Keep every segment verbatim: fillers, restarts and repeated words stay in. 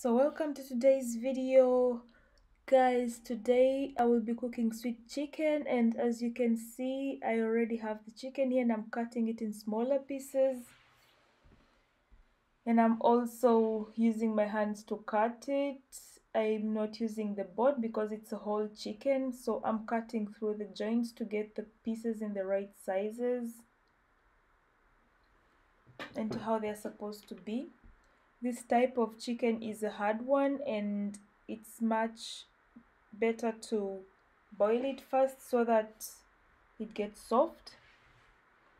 So welcome to today's video, guys. Today I will be cooking sweet chicken, and as you can see, I already have the chicken here and I'm cutting it in smaller pieces, and I'm also using my hands to cut it. I'm not using the board because it's a whole chicken, so I'm cutting through the joints to get the pieces in the right sizes and to how they're supposed to be. This type of chicken is a hard one, and it's much better to boil it first so that it gets soft.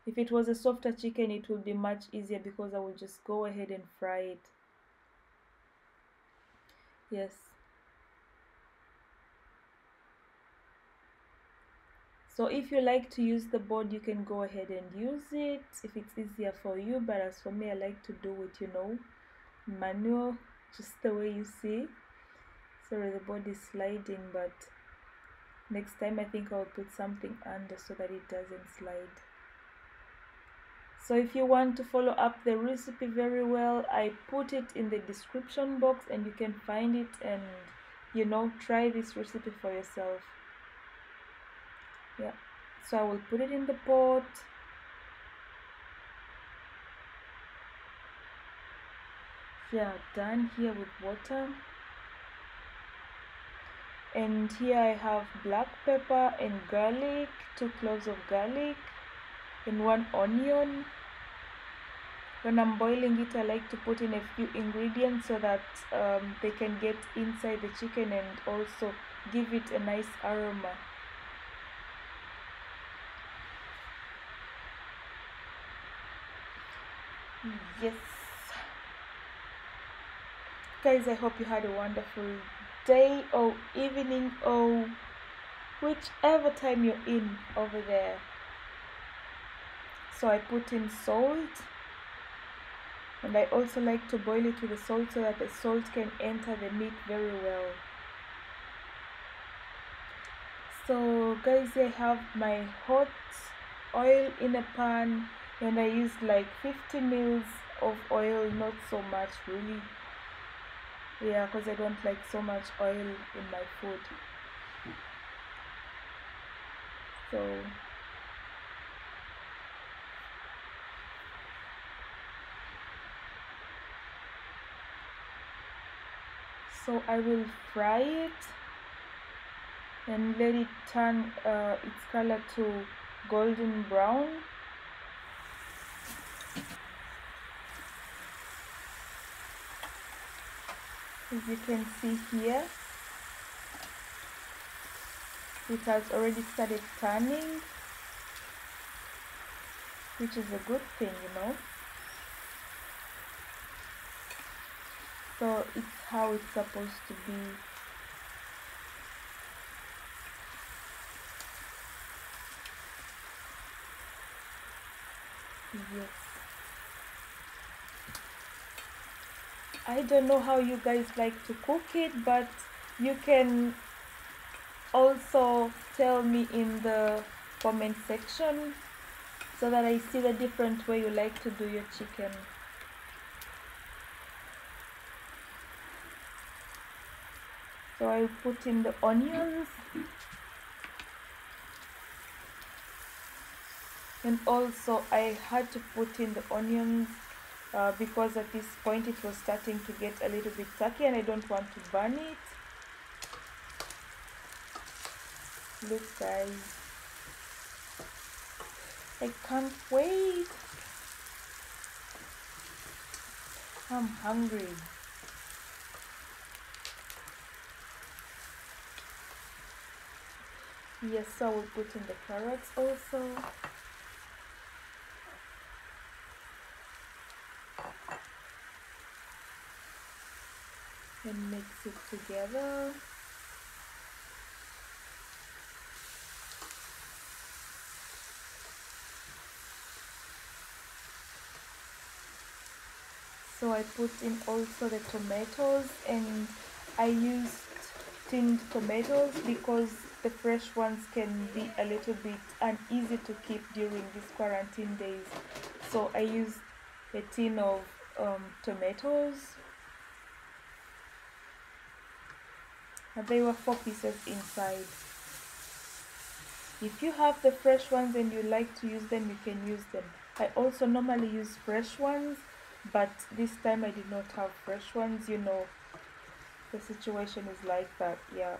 If it was a softer chicken, it would be much easier because I would just go ahead and fry it. Yes. So if you like to use the board, you can go ahead and use it if it's easier for you. But as for me, I like to do it, you know, manual, just the way you see. Sorry, the board is sliding, but next time I think I'll put something under so that it doesn't slide. So if you want to follow up the recipe very well, I put it in the description box and you can find it and, you know, try this recipe for yourself. Yeah, so I will put it in the pot. Yeah, done here with water, and here I have black pepper and garlic, two cloves of garlic and one onion. When I'm boiling it, I like to put in a few ingredients so that um, they can get inside the chicken and also give it a nice aroma. Yes. Guys, I hope you had a wonderful day or evening or whichever time you're in over there. So I put in salt, and I also like to boil it with the salt so that the salt can enter the meat very well. So guys, I have my hot oil in a pan, and I used like fifty mils of oil, not so much really. Yeah, because I don't like so much oil in my food. So So I will fry it and let it turn uh, its color to golden brown. As you can see here, it has already started turning, which is a good thing, you know. So it's how it's supposed to be. Yes. I don't know how you guys like to cook it, but you can also tell me in the comment section so that I see the different way you like to do your chicken. So I put in the onions and also I had to put in the onions Uh, because at this point it was starting to get a little bit tacky and I don't want to burn it. Look guys, I can't wait. I'm hungry. Yes, so I will put in the carrots also. And mix it together. So I put in also the tomatoes, and I used tinned tomatoes because the fresh ones can be a little bit uneasy to keep during these quarantine days. So I used a tin of um, tomatoes. and there were four pieces inside. If you have the fresh ones and you like to use them, you can use them. I also normally use fresh ones, but this time I did not have fresh ones. You know, the situation is like that, yeah.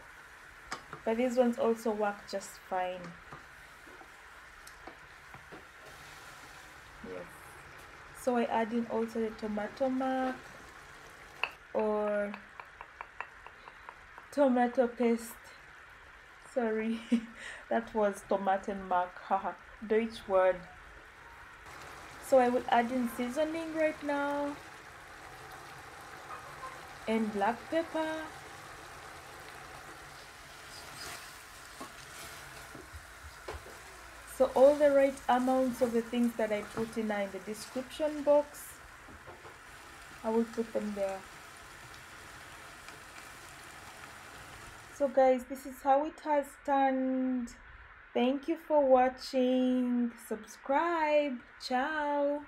But these ones also work just fine. Yes. So I add in also the tomato mark or tomato paste. Sorry, that was tomato mark, haha, Deutsch word. So I will add in seasoning right now, and black pepper, so all the right amounts of the things that I put in are in the description box. I will put them there. So guys, this is how it has turned. Thank you for watching. Subscribe. Ciao.